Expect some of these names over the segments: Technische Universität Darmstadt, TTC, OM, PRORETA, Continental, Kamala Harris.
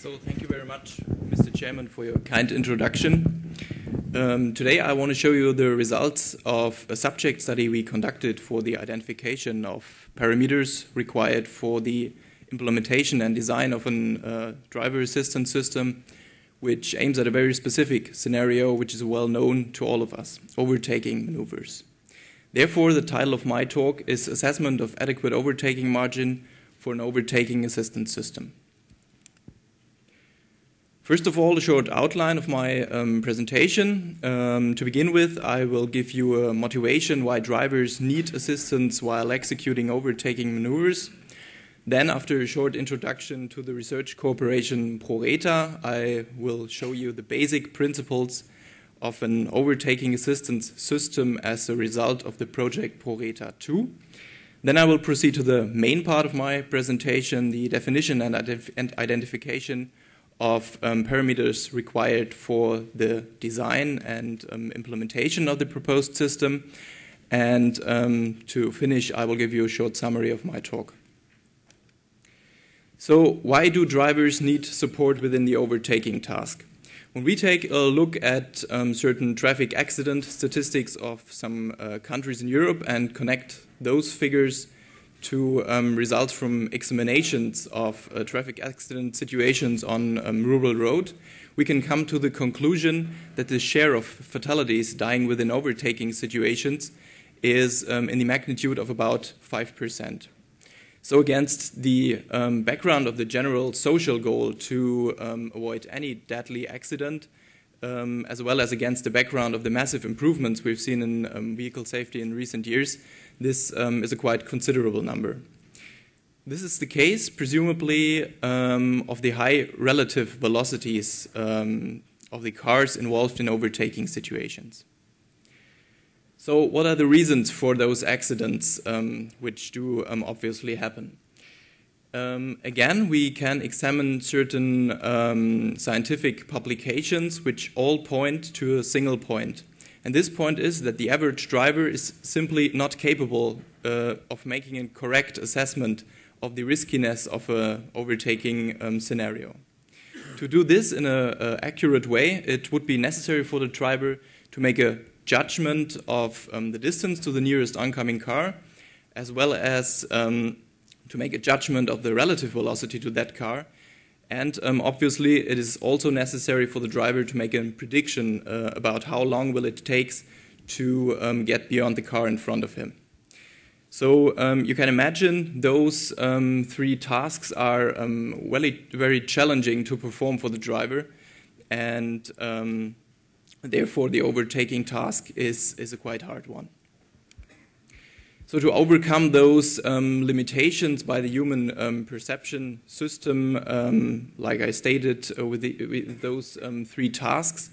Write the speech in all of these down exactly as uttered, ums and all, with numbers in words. So thank you very much, Mister Chairman, for your kind introduction. Um, today I want to show you the results of a subject study we conducted for the identification of parameters required for the implementation and design of an uh, driver assistance system, which aims at a very specific scenario which is well known to all of us: overtaking maneuvers. Therefore, the title of my talk is Assessment of Adequate Overtaking Margin for an Overtaking Assistance System. First of all, a short outline of my um, presentation. Um, to begin with, I will give you a motivation why drivers need assistance while executing overtaking maneuvers. Then, after a short introduction to the research cooperation PRORETA, I will show you the basic principles of an overtaking assistance system as a result of the project PRORETA two. Then I will proceed to the main part of my presentation, the definition and, identif and identification of um, parameters required for the design and um, implementation of the proposed system. And um, to finish, I will give you a short summary of my talk. So, why do drivers need support within the overtaking task? When we take a look at um, certain traffic accident statistics of some uh, countries in Europe and connect those figures to um, results from examinations of uh, traffic accident situations on um, rural road, we can come to the conclusion that the share of fatalities dying within overtaking situations is um, in the magnitude of about five percent. So against the um, background of the general social goal to um, avoid any deadly accident, um, as well as against the background of the massive improvements we've seen in um, vehicle safety in recent years, this um, is a quite considerable number. This is the case, presumably, um, of the high relative velocities um, of the cars involved in overtaking situations. So what are the reasons for those accidents, um, which do um, obviously happen? Um, again, we can examine certain um, scientific publications which all point to a single point. And this point is that the average driver is simply not capable uh, of making a correct assessment of the riskiness of an overtaking um, scenario. To do this in an accurate way, it would be necessary for the driver to make a judgment of um, the distance to the nearest oncoming car, as well as um, to make a judgment of the relative velocity to that car. And um, obviously, it is also necessary for the driver to make a prediction uh, about how long will it takes to um, get beyond the car in front of him. So um, you can imagine those um, three tasks are um, very, very challenging to perform for the driver, and um, therefore, the overtaking task is, is a quite hard one. So to overcome those um, limitations by the human um, perception system, um, like I stated, uh, with, the, with those um, three tasks,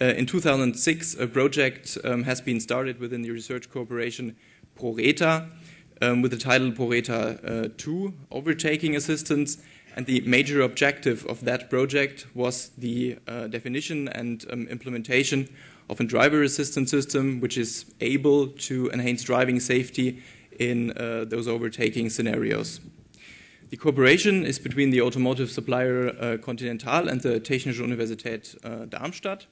uh, in two thousand six, a project um, has been started within the research corporation PRORETA um, with the title PRORETA two, Overtaking Assistance. And the major objective of that project was the uh, definition and um, implementation of a driver assistance system which is able to enhance driving safety in uh, those overtaking scenarios. The cooperation is between the automotive supplier uh, Continental and the Technische Universität uh, Darmstadt.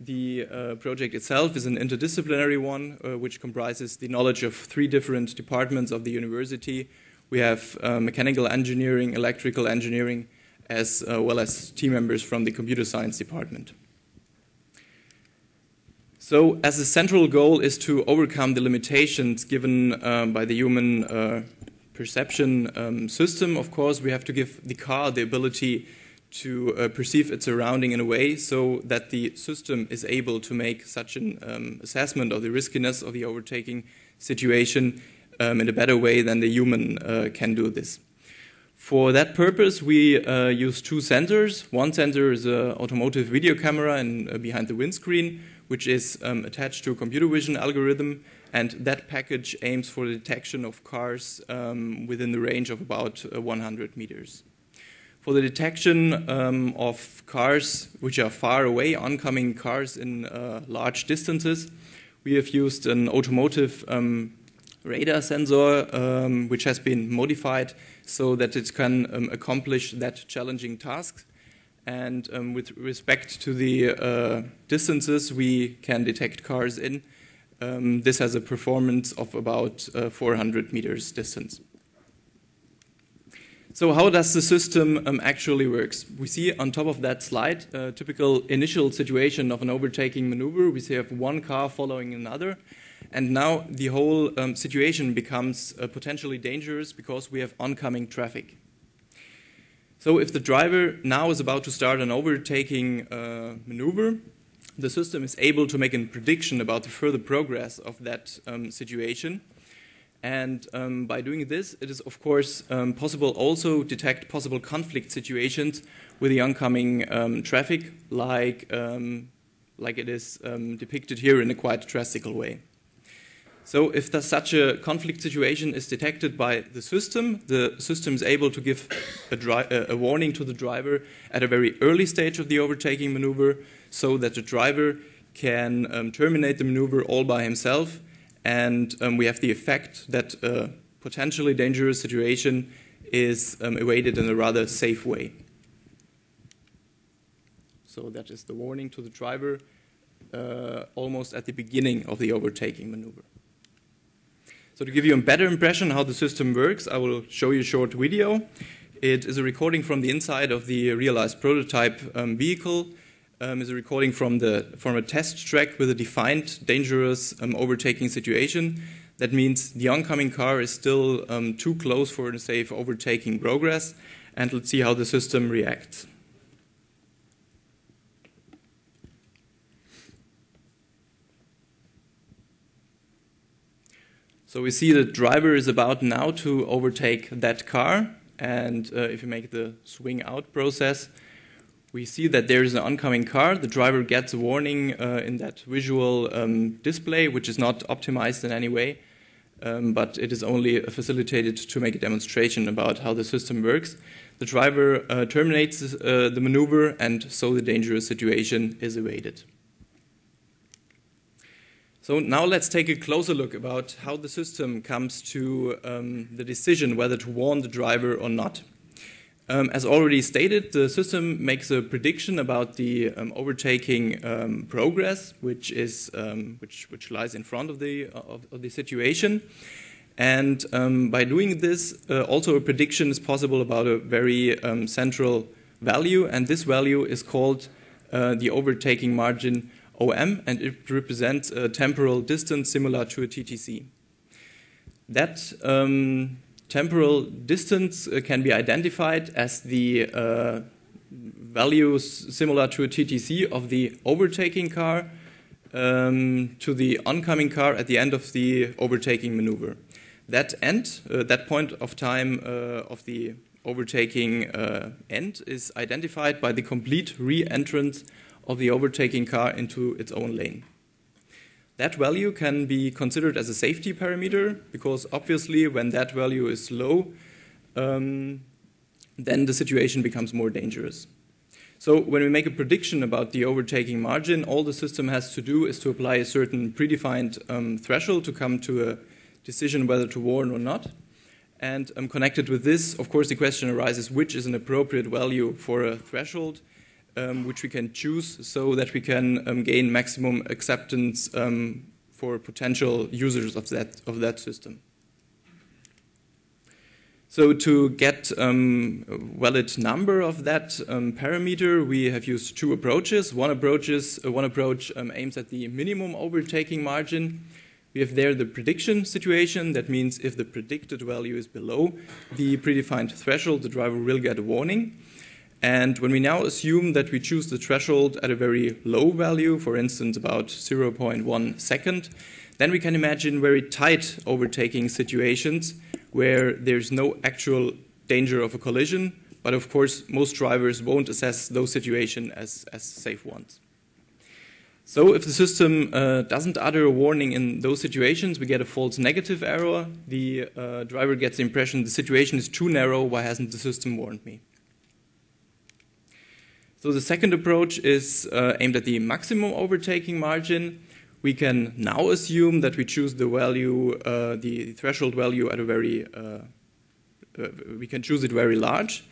The uh, project itself is an interdisciplinary one uh, which comprises the knowledge of three different departments of the university. We have uh, mechanical engineering, electrical engineering, as uh, well as team members from the computer science department. So, as the central goal is to overcome the limitations given uh, by the human uh, perception um, system, of course, we have to give the car the ability to uh, perceive its surrounding in a way so that the system is able to make such an um, assessment of the riskiness of the overtaking situation Um, in a better way than the human uh, can do this. For that purpose, we uh, use two sensors. One sensor is an automotive video camera in, uh, behind the windscreen, which is um, attached to a computer vision algorithm, and that package aims for the detection of cars um, within the range of about uh, one hundred meters. For the detection um, of cars which are far away, oncoming cars in uh, large distances, we have used an automotive um, radar sensor, um, which has been modified so that it can um, accomplish that challenging task. And um, with respect to the uh, distances we can detect cars in, um, this has a performance of about uh, four hundred meters distance. So how does the system um, actually works? We see on top of that slide a uh, typical initial situation of an overtaking maneuver. We see have one car following another, and now the whole um, situation becomes uh, potentially dangerous because we have oncoming traffic. So if the driver now is about to start an overtaking uh, maneuver, the system is able to make a prediction about the further progress of that um, situation. And um, by doing this, it is, of course, um, possible also to detect possible conflict situations with the oncoming um, traffic, like, um, like it is um, depicted here in a quite drastic way. So if there's such a conflict situation is detected by the system, the system is able to give a, dri a warning to the driver at a very early stage of the overtaking maneuver, so that the driver can um, terminate the maneuver all by himself. And um, we have the effect that a potentially dangerous situation is um, evaded in a rather safe way. So that is the warning to the driver uh, almost at the beginning of the overtaking maneuver. So to give you a better impression how the system works, I will show you a short video. It is a recording from the inside of the realized prototype um, vehicle. Um, is a recording from, the, from a test track with a defined dangerous um, overtaking situation. That means the oncoming car is still um, too close for a safe overtaking progress. And let's see how the system reacts. So we see the driver is about now to overtake that car. And uh, if you make the swing out process, we see that there is an oncoming car. The driver gets a warning uh, in that visual um, display, which is not optimized in any way, um, but it is only facilitated to make a demonstration about how the system works. The driver uh, terminates uh, the maneuver, and so the dangerous situation is evaded. So now let's take a closer look about how the system comes to um, the decision whether to warn the driver or not. Um, as already stated, the system makes a prediction about the um, overtaking um, progress, which is um, which which lies in front of the of, of the situation, and um, by doing this, uh, also a prediction is possible about a very um, central value, and this value is called uh, the overtaking margin O M, and it represents a temporal distance similar to a T T C. That um, temporal distance uh, can be identified as the uh, values similar to a T T C of the overtaking car um, to the oncoming car at the end of the overtaking maneuver. That end, uh, that point of time uh, of the overtaking uh, end is identified by the complete re-entrance of the overtaking car into its own lane. That value can be considered as a safety parameter, because obviously when that value is low, um, then the situation becomes more dangerous. So when we make a prediction about the overtaking margin, all the system has to do is to apply a certain predefined um, threshold to come to a decision whether to warn or not. And um, connected with this, of course, the question arises, which is an appropriate value for a threshold, Um, which we can choose so that we can um, gain maximum acceptance um, for potential users of that, of that system. So to get um, a valid number of that um, parameter, we have used two approaches. One approach, is, uh, one approach um, aims at the minimum overtaking margin. We have there the prediction situation. That means if the predicted value is below the predefined threshold, the driver will get a warning. And when we now assume that we choose the threshold at a very low value, for instance about zero point one second, then we can imagine very tight overtaking situations where there's no actual danger of a collision, but of course most drivers won't assess those situations as, as safe ones. So if the system uh, doesn't utter a warning in those situations, we get a false negative error. The uh, driver gets the impression the situation is too narrow, why hasn't the system warned me? So the second approach is uh, aimed at the maximum overtaking margin, we can now assume that we choose the value, uh, the threshold value at a very, uh, uh, we can choose it very large.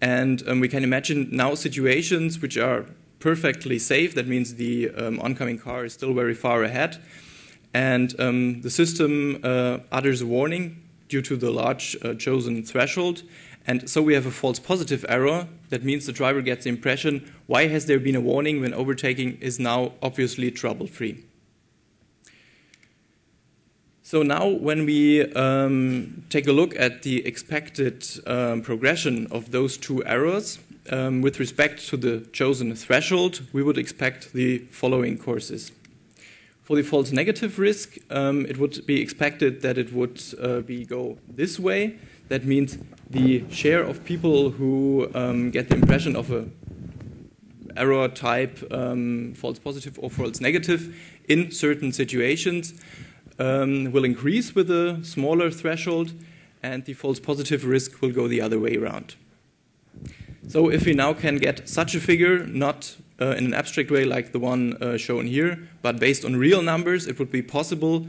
And um, we can imagine now situations which are perfectly safe. That means the um, oncoming car is still very far ahead. And um, the system uh, utters a warning due to the large uh, chosen threshold. And so we have a false positive error. That means the driver gets the impression, why has there been a warning when overtaking is now obviously trouble-free? So now when we um, take a look at the expected um, progression of those two errors um, with respect to the chosen threshold, we would expect the following courses. For the false negative risk, um, it would be expected that it would uh, be go this way. That means the share of people who um, get the impression of a error type um, false positive or false negative in certain situations um, will increase with a smaller threshold, and the false positive risk will go the other way around. So if we now can get such a figure, not Uh, in an abstract way like the one uh, shown here, but based on real numbers, it would be possible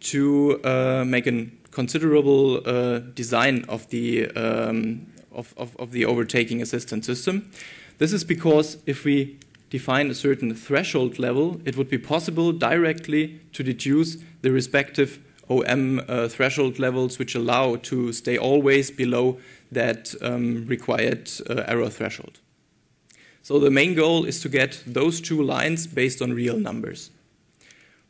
to uh, make a considerable uh, design of the, um, of, of, of the overtaking assistance system. This is because if we define a certain threshold level, it would be possible directly to deduce the respective O M uh, threshold levels which allow to stay always below that um, required uh, error threshold. So the main goal is to get those two lines based on real numbers.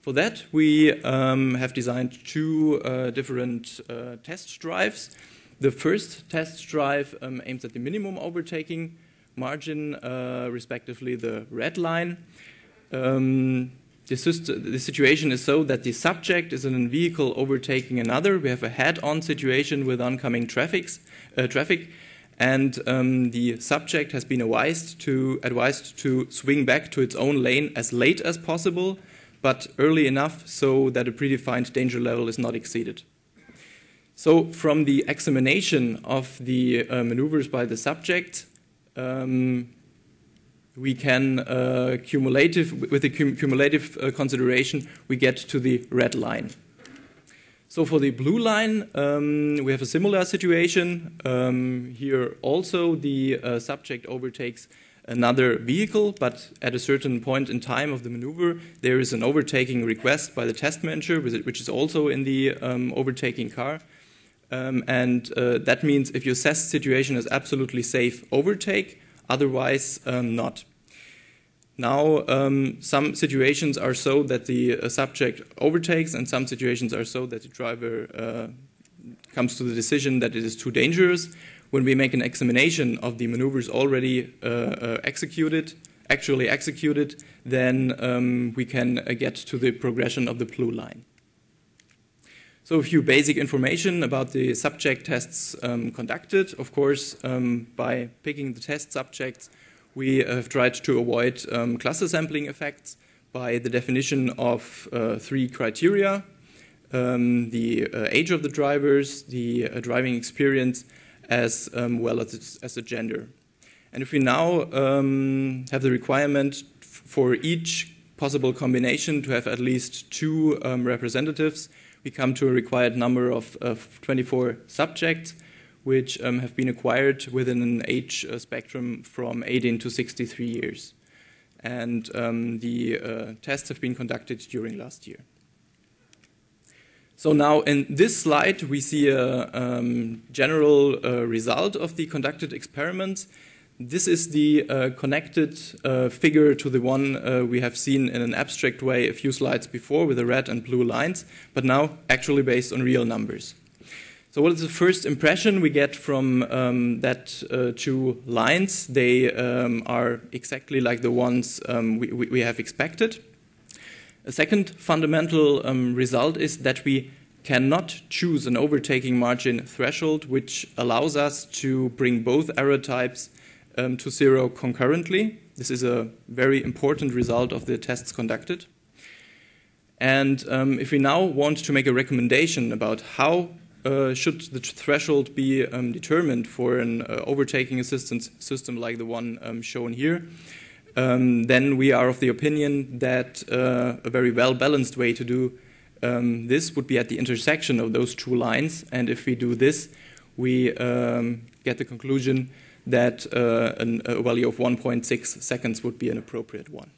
For that, we um, have designed two uh, different uh, test drives. The first test drive um, aims at the minimum overtaking margin, uh, respectively the red line. Um, the, the situation is so that the subject is in a vehicle overtaking another. We have a head-on situation with oncoming traffics, uh, traffic. And um, the subject has been advised to, advised to swing back to its own lane as late as possible, but early enough so that a predefined danger level is not exceeded. So from the examination of the uh, maneuvers by the subject, um, we can uh, cumulative, with the cum cumulative uh, consideration, we get to the red line. So for the blue line, um, we have a similar situation. Um, here also the uh, subject overtakes another vehicle, but at a certain point in time of the maneuver, there is an overtaking request by the test manager, which is also in the um, overtaking car. Um, and uh, that means if you assess the situation as absolutely safe, overtake, otherwise um, not. Now, um, some situations are so that the uh, subject overtakes, and some situations are so that the driver uh, comes to the decision that it is too dangerous. When we make an examination of the maneuvers already uh, uh, executed, actually executed, then um, we can uh, get to the progression of the blue line. So a few basic information about the subject tests um, conducted. Of course, um, by picking the test subjects, we have tried to avoid um, cluster sampling effects by the definition of uh, three criteria, um, the uh, age of the drivers, the uh, driving experience, as um, well as, as the gender. And if we now um, have the requirement for each possible combination to have at least two um, representatives, we come to a required number of, of twenty-four subjects, which um, have been acquired within an age uh, spectrum from eighteen to sixty-three years. And um, the uh, tests have been conducted during last year. So now in this slide, we see a um, general uh, result of the conducted experiments. This is the uh, connected uh, figure to the one uh, we have seen in an abstract way a few slides before with the red and blue lines, but now actually based on real numbers. So what is the first impression we get from um, that uh, two lines? They um, are exactly like the ones um, we, we have expected. A second fundamental um, result is that we cannot choose an overtaking margin threshold, which allows us to bring both error types um, to zero concurrently. This is a very important result of the tests conducted. And um, if we now want to make a recommendation about how Uh, should the threshold be um, determined for an uh, overtaking assistance system like the one um, shown here, um, then we are of the opinion that uh, a very well-balanced way to do um, this would be at the intersection of those two lines. And if we do this, we um, get the conclusion that uh, an, a value of one point six seconds would be an appropriate one.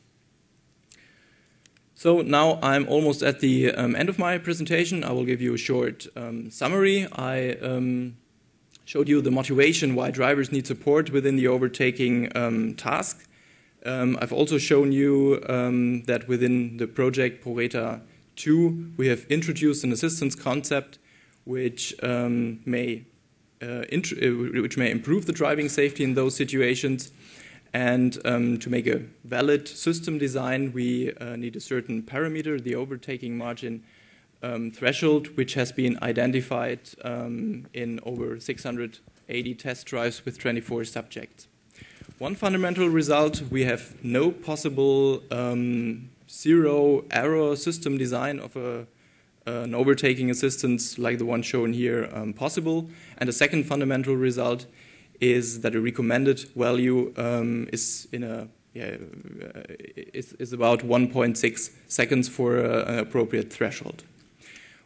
So now I'm almost at the um, end of my presentation. I will give you a short um, summary. I um, showed you the motivation why drivers need support within the overtaking um, task. Um, I've also shown you um, that within the project PRORETA two, we have introduced an assistance concept which um, may Uh, which may improve the driving safety in those situations. And um, to make a valid system design, we uh, need a certain parameter, the overtaking margin um, threshold, which has been identified um, in over six hundred eighty test drives with twenty-four subjects. One fundamental result, we have no possible um, zero error system design of a Uh, an overtaking assistance like the one shown here um, possible. And a second fundamental result is that a recommended value um, is in a yeah, uh, is, is about one point six seconds for uh, an appropriate threshold.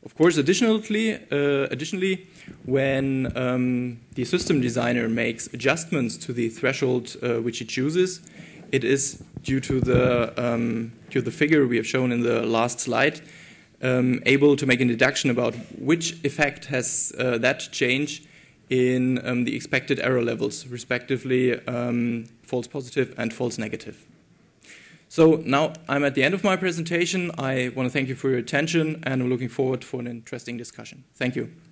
Of course, additionally, uh, additionally, when um, the system designer makes adjustments to the threshold uh, which he chooses, it is due to the um, to the figure we have shown in the last slide. Um, able to make a deduction about which effect has uh, that change in um, the expected error levels, respectively um, false positive and false negative. So now I'm at the end of my presentation. I want to thank you for your attention, and I'm looking forward for an interesting discussion. Thank you.